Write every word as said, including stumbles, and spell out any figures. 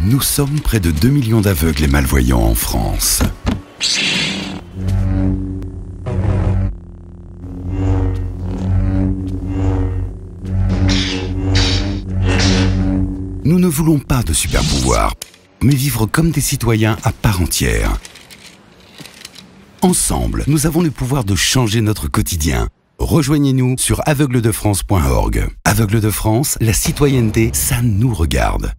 Nous sommes près de deux millions d'aveugles et malvoyants en France. Nous ne voulons pas de super pouvoir, mais vivre comme des citoyens à part entière. Ensemble, nous avons le pouvoir de changer notre quotidien. Rejoignez-nous sur aveugles de France point org. Aveugles de France, la citoyenneté, ça nous regarde.